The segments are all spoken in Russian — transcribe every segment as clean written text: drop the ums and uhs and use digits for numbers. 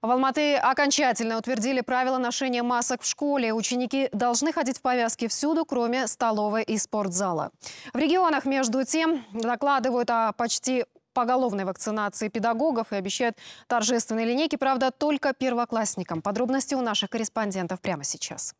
В Алматы окончательно утвердили правила ношения масок в школе. Ученики должны ходить в повязке всюду, кроме столовой и спортзала. В регионах, между тем, докладывают о почти поголовной вакцинации педагогов и обещают торжественные линейки, правда, только первоклассникам. Подробности у наших корреспондентов прямо сейчас.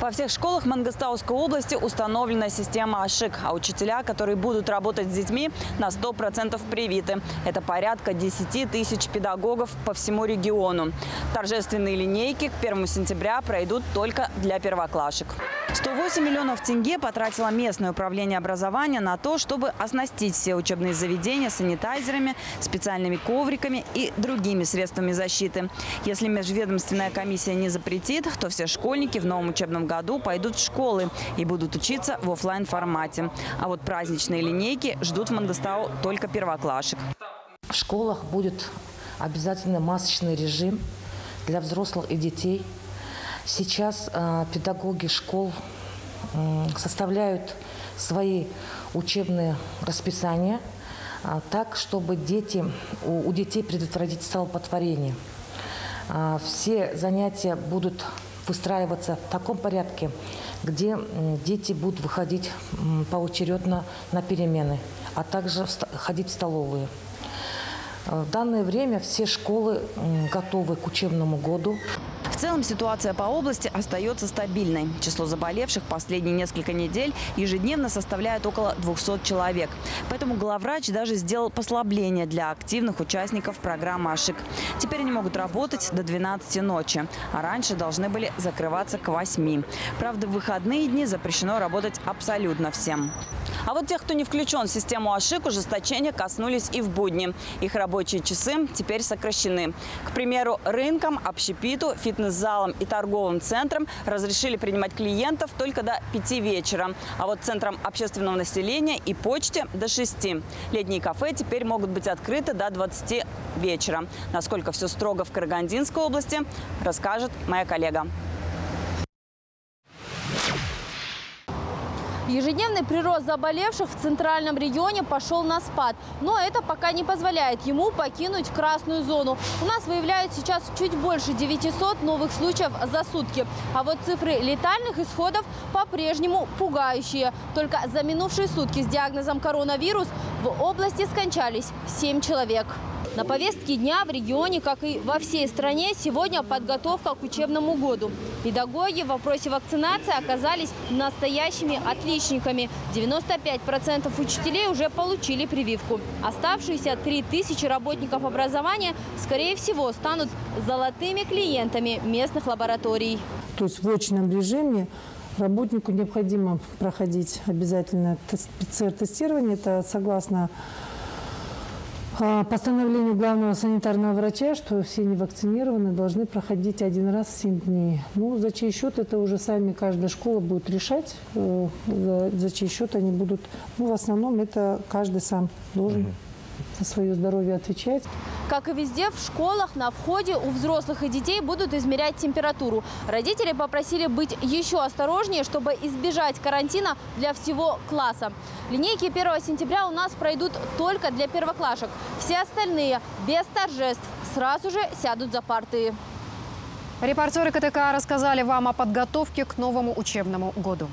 Во всех школах Мангистауской области установлена система АШИК, а учителя, которые будут работать с детьми, на 100% привиты. Это порядка 10 тысяч педагогов по всему региону. Торжественные линейки к 1 сентября пройдут только для первоклашек. 108 миллионов тенге потратило местное управление образования на то, чтобы оснастить все учебные заведения санитайзерами, специальными ковриками и другими средствами защиты. Если межведомственная комиссия не запретит, то все школьники в новом учебном году пойдут в школы и будут учиться в офлайн формате. А вот праздничные линейки ждут в Мангистау только первоклашек. В школах будет обязательно масочный режим для взрослых и детей. Сейчас педагоги школ составляют свои учебные расписания так, чтобы у детей предотвратить столпотворение. Все занятия будут выстраиваться в таком порядке, где дети будут выходить поочередно на перемены, а также ходить в столовые. В данное время все школы готовы к учебному году. В целом ситуация по области остается стабильной. Число заболевших последние несколько недель ежедневно составляет около 200 человек. Поэтому главврач даже сделал послабление для активных участников программы АШИК. Теперь они могут работать до 12 ночи, а раньше должны были закрываться к 8. Правда, в выходные дни запрещено работать абсолютно всем. А вот тех, кто не включен в систему АШИК, ужесточения коснулись и в будни. Их рабочие часы теперь сокращены. К примеру, рынкам, общепиту, фитнес-залам и торговым центрам разрешили принимать клиентов только до 5 вечера. А вот центрам общественного населения и почте до 6. Летние кафе теперь могут быть открыты до 20 вечера. Насколько все строго в Карагандинской области, расскажет моя коллега. Ежедневный прирост заболевших в центральном регионе пошел на спад. Но это пока не позволяет ему покинуть красную зону. У нас выявляют сейчас чуть больше 900 новых случаев за сутки. А вот цифры летальных исходов по-прежнему пугающие. Только за минувшие сутки с диагнозом коронавирус в области скончались 7 человек. На повестке дня в регионе, как и во всей стране, сегодня подготовка к учебному году. Педагоги в вопросе вакцинации оказались настоящими отличниками. 95% учителей уже получили прививку. Оставшиеся 3000 работников образования, скорее всего, станут золотыми клиентами местных лабораторий. То есть в очном режиме работнику необходимо проходить обязательно ПЦР-тестирование. Это согласно постановлению главного санитарного врача, что все невакцинированные должны проходить один раз в 7 дней. Ну, за чей счет, это уже сами каждая школа будет решать, за чей счет они будут. Ну, в основном это каждый сам должен за свое здоровье отвечать. Как и везде, в школах на входе у взрослых и детей будут измерять температуру. Родители попросили быть еще осторожнее, чтобы избежать карантина для всего класса. Линейки 1 сентября у нас пройдут только для первоклашек. Все остальные, без торжеств, сразу же сядут за парты. Репортеры КТК рассказали вам о подготовке к новому учебному году.